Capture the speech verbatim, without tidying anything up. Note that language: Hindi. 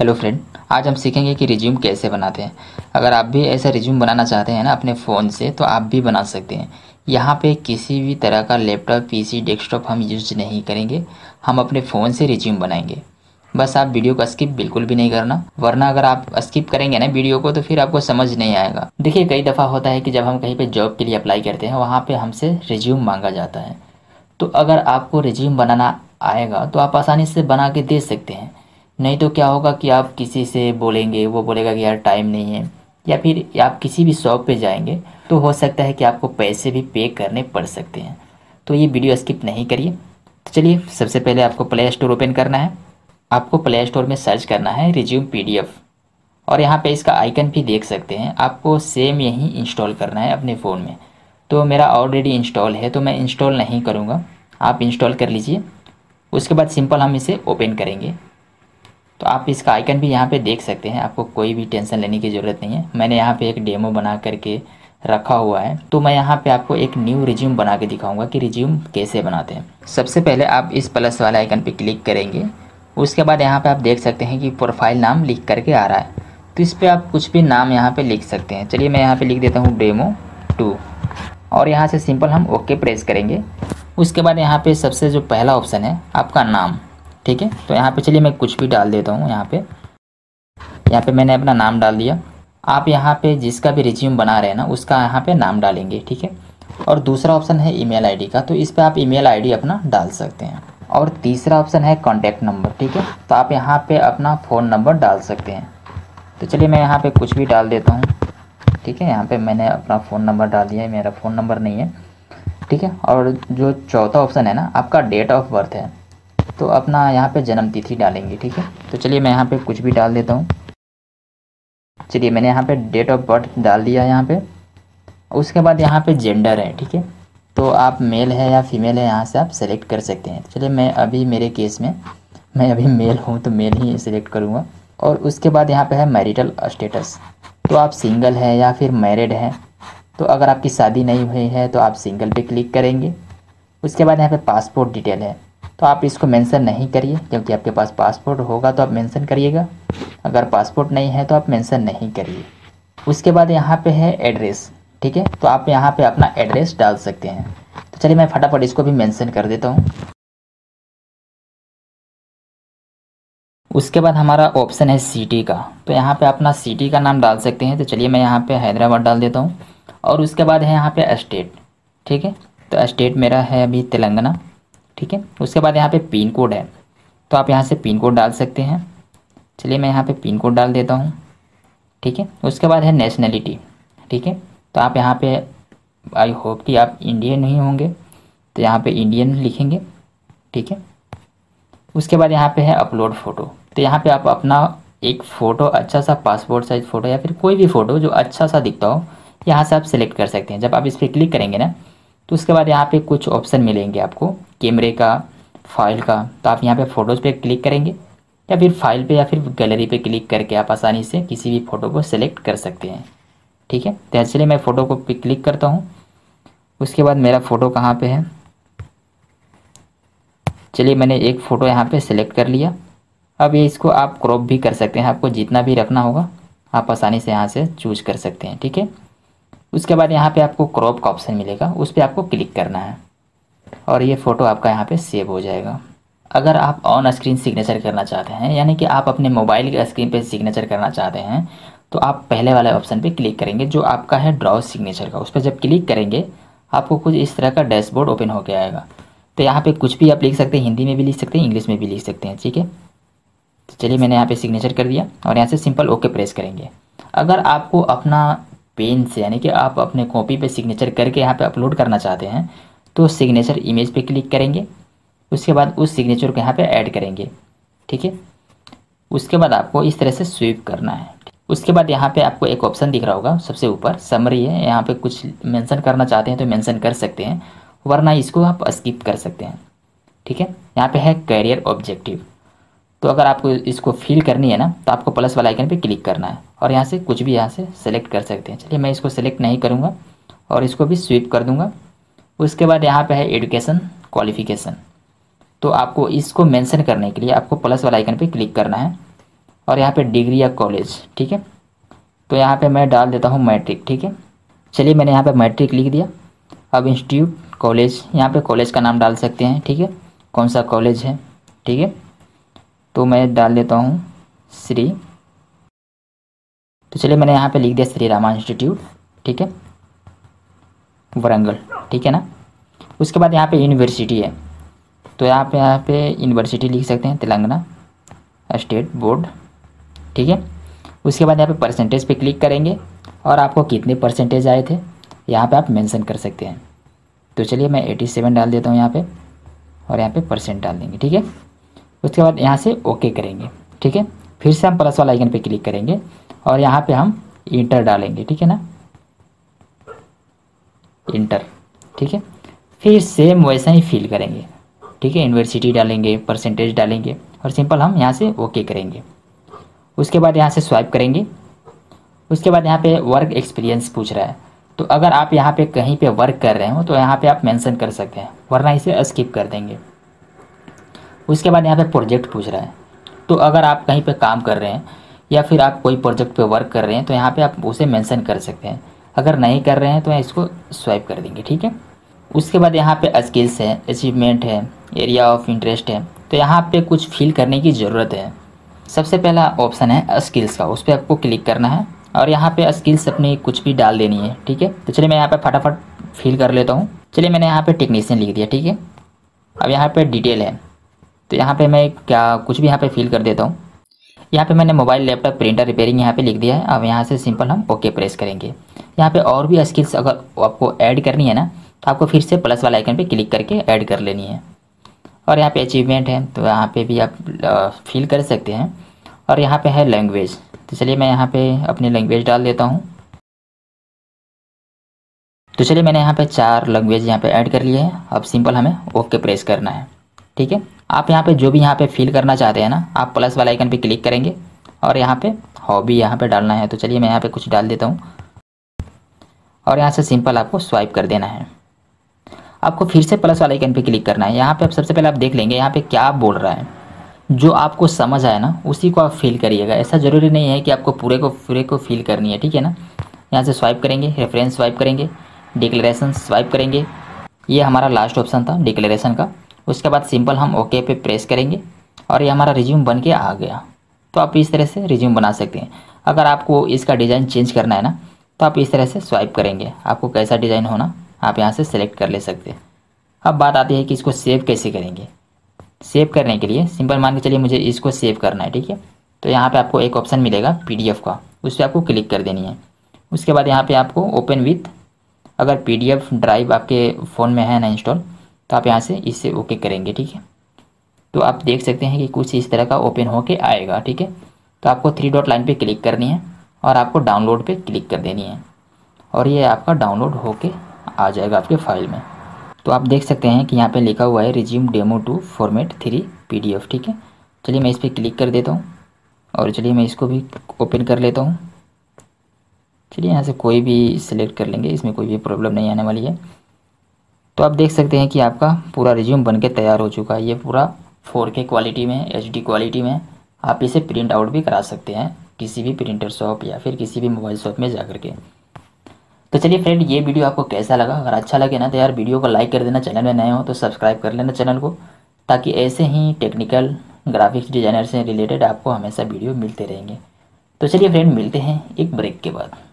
हेलो फ्रेंड, आज हम सीखेंगे कि रिज्यूम कैसे बनाते हैं। अगर आप भी ऐसा रिज्यूम बनाना चाहते हैं ना अपने फ़ोन से, तो आप भी बना सकते हैं। यहाँ पे किसी भी तरह का लैपटॉप, पीसी, डेस्कटॉप हम यूज नहीं करेंगे, हम अपने फ़ोन से रिज्यूम बनाएंगे। बस आप वीडियो को स्किप बिल्कुल भी नहीं करना, वरना अगर आप स्किप करेंगे ना वीडियो को तो फिर आपको समझ नहीं आएगा। देखिए, कई दफ़ा होता है कि जब हम कहीं पर जॉब के लिए अप्लाई करते हैं, वहाँ पर हमसे रिज्यूम मांगा जाता है। तो अगर आपको रिज्यूम बनाना आएगा तो आप आसानी से बना के दे सकते हैं। नहीं तो क्या होगा कि आप किसी से बोलेंगे, वो बोलेगा कि यार टाइम नहीं है, या फिर आप किसी भी शॉप पे जाएंगे तो हो सकता है कि आपको पैसे भी पे करने पड़ सकते हैं। तो ये वीडियो स्किप नहीं करिए। तो चलिए, सबसे पहले आपको प्ले स्टोर ओपन करना है। आपको प्ले स्टोर में सर्च करना है रिज्यूम पीडीएफ, और यहाँ पे इसका आइकन भी देख सकते हैं। आपको सेम यही इंस्टॉल करना है अपने फ़ोन में। तो मेरा ऑलरेडी इंस्टॉल है तो मैं इंस्टॉल नहीं करूँगा, आप इंस्टॉल कर लीजिए। उसके बाद सिंपल हम इसे ओपन करेंगे। तो आप इसका आइकन भी यहाँ पे देख सकते हैं, आपको कोई भी टेंशन लेने की ज़रूरत नहीं है। मैंने यहाँ पे एक डेमो बना करके रखा हुआ है, तो मैं यहाँ पे आपको एक न्यू रिज्यूम बना के दिखाऊंगा कि रिज्यूम कैसे बनाते हैं। सबसे पहले आप इस प्लस वाले आइकन पे क्लिक करेंगे। उसके बाद यहाँ पे आप देख सकते हैं कि प्रोफाइल नाम लिख करके आ रहा है, तो इस पर आप कुछ भी नाम यहाँ पर लिख सकते हैं। चलिए, मैं यहाँ पर लिख देता हूँ डेमो टू, और यहाँ से सिंपल हम ओके प्रेस करेंगे। उसके बाद यहाँ पर सबसे जो पहला ऑप्शन है आपका नाम, ठीक है। तो यहाँ पे चलिए मैं कुछ भी डाल देता हूँ। यहाँ पे यहाँ पे मैंने अपना नाम डाल दिया। आप यहाँ पे जिसका भी रिज्यूम बना रहे हैं ना उसका यहाँ पे नाम डालेंगे, ठीक है। और दूसरा ऑप्शन है ईमेल आईडी का, तो इस पे आप ईमेल आईडी अपना डाल सकते हैं। और तीसरा ऑप्शन है कॉन्टैक्ट नंबर, ठीक है। तो आप यहाँ पर अपना फ़ोन नंबर डाल सकते हैं। तो चलिए मैं यहाँ पर कुछ भी डाल देता हूँ, ठीक है। यहाँ पर मैंने अपना फ़ोन नंबर डाल दिया है, मेरा फ़ोन नंबर नहीं है, ठीक है। और जो चौथा ऑप्शन है ना आपका डेट ऑफ बर्थ है, तो अपना यहाँ पे जन्म तिथि डालेंगे, ठीक है। तो चलिए मैं यहाँ पे कुछ भी डाल देता हूँ। चलिए मैंने यहाँ पे डेट ऑफ बर्थ डाल दिया यहाँ पे। उसके बाद यहाँ पे जेंडर है, ठीक है। तो आप मेल है या फीमेल है यहाँ से आप सेलेक्ट कर सकते हैं। चलिए मैं अभी मेरे केस में मैं अभी मेल हूँ तो मेल ही सिलेक्ट करूँगा। और उसके बाद यहाँ पर है मैरिटल स्टेटस, तो आप सिंगल है या फिर मैरिड हैं। तो अगर आपकी शादी नहीं हुई है तो आप सिंगल पर क्लिक करेंगे। उसके बाद यहाँ पर पासपोर्ट डिटेल है, तो आप इसको मेंशन नहीं करिए, क्योंकि आपके पास पासपोर्ट होगा तो आप मेंशन करिएगा, अगर पासपोर्ट नहीं है तो आप मेंशन नहीं करिए। उसके बाद यहाँ पे है एड्रेस, ठीक है। तो आप यहाँ पे अपना एड्रेस डाल सकते हैं। तो चलिए मैं फटाफट इसको भी मेंशन कर देता हूँ। उसके बाद हमारा ऑप्शन है सिटी का, तो यहाँ पर अपना सिटी का नाम डाल सकते हैं। तो चलिए मैं यहाँ पर हैदराबाद डाल देता हूँ। और उसके बाद है यहाँ पर स्टेट, ठीक है। तो स्टेट मेरा है अभी तेलंगाना, ठीक है। उसके बाद यहाँ पे पिन कोड है, तो आप यहाँ से पिन कोड डाल सकते हैं। चलिए मैं यहाँ पे पिन कोड डाल देता हूँ, ठीक है। उसके बाद है नेशनलिटी, ठीक है। तो आप यहाँ पे आई होप कि आप इंडियन ही होंगे, तो यहाँ पे इंडियन लिखेंगे, ठीक है। उसके बाद यहाँ पे है अपलोड फ़ोटो, तो यहाँ पे आप अपना एक फ़ोटो, अच्छा सा पासपोर्ट साइज़ फ़ोटो या फिर कोई भी फ़ोटो जो अच्छा सा दिखता हो, यहाँ से आप सेलेक्ट कर सकते हैं। जब आप इस पर क्लिक करेंगे ना, तो उसके बाद यहाँ पे कुछ ऑप्शन मिलेंगे आपको कैमरे का, फाइल का। तो आप यहाँ पे फ़ोटोज़ पे क्लिक करेंगे, या फिर फाइल पे या फिर गैलरी पे क्लिक करके आप आसानी से किसी भी फ़ोटो को सिलेक्ट कर सकते हैं, ठीक है। तो चलिए मैं फ़ोटो को पे क्लिक करता हूँ। उसके बाद मेरा फ़ोटो कहाँ पे है, चलिए मैंने एक फ़ोटो यहाँ पर सिलेक्ट कर लिया। अब ये इसको आप क्रॉप भी कर सकते हैं, आपको जितना भी रखना होगा आप आसानी से यहाँ से चूज कर सकते हैं, ठीक है। उसके बाद यहाँ पे आपको क्रॉप का ऑप्शन मिलेगा, उस पर आपको क्लिक करना है और ये फ़ोटो आपका यहाँ पे सेव हो जाएगा। अगर आप ऑन स्क्रीन सिग्नेचर करना चाहते हैं, यानी कि आप अपने मोबाइल के स्क्रीन पे सिग्नेचर करना चाहते हैं, तो आप पहले वाले ऑप्शन पे क्लिक करेंगे जो आपका है ड्रॉ सिग्नेचर का। उस पर जब क्लिक करेंगे आपको कुछ इस तरह का डैशबोर्ड ओपन होकर आएगा। तो यहाँ पर कुछ भी आप लिख सकते हैं, हिंदी में भी लिख सकते हैं, इंग्लिश में भी लिख सकते हैं, ठीक है। तो चलिए मैंने यहाँ पर सिग्नेचर कर दिया और यहाँ से सिंपल ओके प्रेस करेंगे। अगर आपको अपना पेन से, यानी कि आप अपने कॉपी पे सिग्नेचर करके यहाँ पे अपलोड करना चाहते हैं, तो सिग्नेचर इमेज पे क्लिक करेंगे। उसके बाद उस सिग्नेचर को यहाँ पे ऐड करेंगे, ठीक है। उसके बाद आपको इस तरह से स्वीप करना है। उसके बाद यहाँ पे आपको एक ऑप्शन दिख रहा होगा सबसे ऊपर, समरी है। यहाँ पे कुछ मेंशन करना चाहते हैं तो मेंशन कर सकते हैं, वरना इसको आप स्किप कर सकते हैं, ठीक है। यहाँ पर है करियर ऑब्जेक्टिव, तो अगर आपको इसको फिल करनी है ना, तो आपको प्लस वाला आइकन पे क्लिक करना है और यहाँ से कुछ भी यहाँ से सेलेक्ट कर सकते हैं। चलिए मैं इसको सेलेक्ट नहीं करूँगा और इसको भी स्वीप कर दूँगा। उसके बाद यहाँ पे है एडुकेशन क्वालिफिकेशन, तो आपको इसको मेंशन करने के लिए आपको प्लस वाला आइकन पे क्लिक करना है और यहाँ पे डिग्री या कॉलेज, ठीक है। तो यहाँ पे मैं डाल देता हूँ मैट्रिक, ठीक है। चलिए मैंने यहाँ पे मैट्रिक लिख दिया। अब इंस्टीट्यूट, कॉलेज, यहाँ पे कॉलेज का नाम डाल सकते हैं, ठीक है, कौन सा कॉलेज है, ठीक है। तो मैं डाल देता हूँ श्री, तो चलिए मैंने यहाँ पे लिख दिया श्री रामा इंस्टीट्यूट, ठीक है, वरंगल, ठीक है ना। उसके बाद यहाँ पे यूनिवर्सिटी है, तो यहाँ पे यहाँ पे यूनिवर्सिटी लिख सकते हैं, तेलंगाना स्टेट बोर्ड, ठीक है। उसके बाद यहाँ पे परसेंटेज पे क्लिक करेंगे और आपको कितने परसेंटेज आए थे यहाँ पे आप मेंशन कर सकते हैं। तो चलिए मैं सत्तासी डाल देता हूँ यहाँ पे और यहाँ पे परसेंट डाल देंगे, ठीक है। उसके बाद यहाँ से ओके करेंगे, ठीक है। फिर से हम प्लस वाला आइकन पे क्लिक करेंगे और यहाँ पे हम इंटर डालेंगे, ठीक है ना, इंटर, ठीक है। फिर सेम वैसा ही फिल करेंगे, ठीक है, यूनिवर्सिटी डालेंगे, परसेंटेज डालेंगे और सिंपल हम यहाँ से ओके करेंगे। उसके बाद यहाँ से स्वाइप करेंगे। उसके बाद यहाँ पे वर्क एक्सपीरियंस पूछ रहा है, तो अगर आप यहाँ पे कहीं पे वर्क कर रहे हो तो यहाँ पे आप मेंशन कर सकते हैं, वरना इसे स्किप कर देंगे। उसके बाद यहाँ पे प्रोजेक्ट पूछ रहा है, तो अगर आप कहीं पे काम कर रहे हैं या फिर आप कोई प्रोजेक्ट पे वर्क कर रहे हैं तो यहाँ पे आप उसे मेंशन कर सकते हैं। अगर नहीं कर रहे हैं तो इसको स्वाइप कर देंगे, ठीक है। उसके बाद यहाँ पे स्किल्स है, अचीवमेंट है, एरिया ऑफ इंटरेस्ट है, तो यहाँ पे कुछ फील करने की ज़रूरत है। सबसे पहला ऑप्शन है स्किल्स का, उस पर आपको क्लिक करना है और यहाँ पे स्किल्स अपनी कुछ भी डाल देनी है, ठीक है। तो चलिए मैं यहाँ पे फटाफट फील कर लेता हूँ। चलिए मैंने यहाँ पे टेक्नीशियन लिख दिया, ठीक है। अब यहाँ पे डिटेल है, तो यहाँ पे मैं क्या कुछ भी यहाँ पे फील कर देता हूँ। यहाँ पे मैंने मोबाइल, लैपटॉप, प्रिंटर रिपेयरिंग यहाँ पे लिख दिया है। अब यहाँ से सिंपल हम ओके प्रेस करेंगे। यहाँ पे और भी स्किल्स अगर आपको ऐड करनी है ना, तो आपको फिर से प्लस वाला आइकन पे क्लिक करके ऐड कर लेनी है। और यहाँ पे अचीवमेंट है, तो यहाँ पे भी आप फील कर सकते हैं। और यहाँ पे है लैंग्वेज, तो चलिए मैं यहाँ पे अपनी लैंग्वेज डाल देता हूँ। तो चलिए मैंने यहाँ पे चार लैंग्वेज यहाँ पे ऐड कर लिए हैं। अब सिंपल हमें ओके प्रेस करना है, ठीक है। आप यहाँ पे जो भी यहाँ पे फील करना चाहते हैं ना, आप प्लस वाला आइकन पे क्लिक करेंगे और यहाँ पे हॉबी यहाँ पे डालना है। तो चलिए मैं यहाँ पे कुछ डाल देता हूँ और यहाँ से सिंपल आपको स्वाइप कर देना है। आपको फिर से प्लस वाला आइकन पे क्लिक करना है। यहाँ पे आप सबसे पहले आप देख लेंगे यहाँ पे क्या बोल रहा है, जो आपको समझ आए ना उसी को आप फील करिएगा। ऐसा ज़रूरी नहीं है कि आपको पूरे को पूरे को फील करनी है, ठीक है ना। यहाँ से स्वाइप करेंगे, रेफरेंस स्वाइप करेंगे, डिक्लेरेशन स्वाइप करेंगे। ये हमारा लास्ट ऑप्शन था डिक्लेरेशन का। उसके बाद सिंपल हम ओके पे प्रेस करेंगे और ये हमारा रिज्यूम बन के आ गया। तो आप इस तरह से रिज्यूम बना सकते हैं। अगर आपको इसका डिज़ाइन चेंज करना है ना, तो आप इस तरह से स्वाइप करेंगे, आपको कैसा डिज़ाइन होना आप यहाँ से सेलेक्ट कर ले सकते हैं। अब बात आती है कि इसको सेव कैसे करेंगे। सेव करने के लिए सिंपल मान के चलिए मुझे इसको सेव करना है, ठीक है। तो यहाँ पे आपको एक ऑप्शन मिलेगा पीडीएफ का, उस पर आपको क्लिक कर देनी है। उसके बाद यहाँ पे आपको ओपन विथ, अगर पीडीएफ ड्राइव आपके फ़ोन में है ना इंस्टॉल, तो आप यहाँ से इससे ओके करेंगे, ठीक है। तो आप देख सकते हैं कि कुछ इस तरह का ओपन होके आएगा, ठीक है। तो आपको थ्री डॉट लाइन पर क्लिक करनी है और आपको डाउनलोड पर क्लिक कर देनी है और ये आपका डाउनलोड होके आ जाएगा आपके फाइल में। तो आप देख सकते हैं कि यहाँ पे लिखा हुआ है resume demo two format three PDF, ठीक है। चलिए मैं इस पर क्लिक कर देता हूँ और चलिए मैं इसको भी ओपन कर लेता हूँ। चलिए यहाँ से कोई भी सिलेक्ट कर लेंगे, इसमें कोई भी प्रॉब्लम नहीं आने वाली है। तो आप देख सकते हैं कि आपका पूरा रिज्यूम बन के तैयार हो चुका है। ये पूरा फोर के क्वालिटी में, एच डी क्वालिटी में। आप इसे प्रिंट आउट भी करा सकते हैं किसी भी प्रिंटर शॉप या फिर किसी भी मोबाइल शॉप में जा कर के। तो चलिए फ्रेंड, ये वीडियो आपको कैसा लगा? अगर अच्छा लगे ना तो यार वीडियो को लाइक कर देना, चैनल में नए हो तो सब्सक्राइब कर लेना चैनल को, ताकि ऐसे ही टेक्निकल ग्राफिक्स डिजाइनर से रिलेटेड आपको हमेशा वीडियो मिलते रहेंगे। तो चलिए फ्रेंड, मिलते हैं एक ब्रेक के बाद।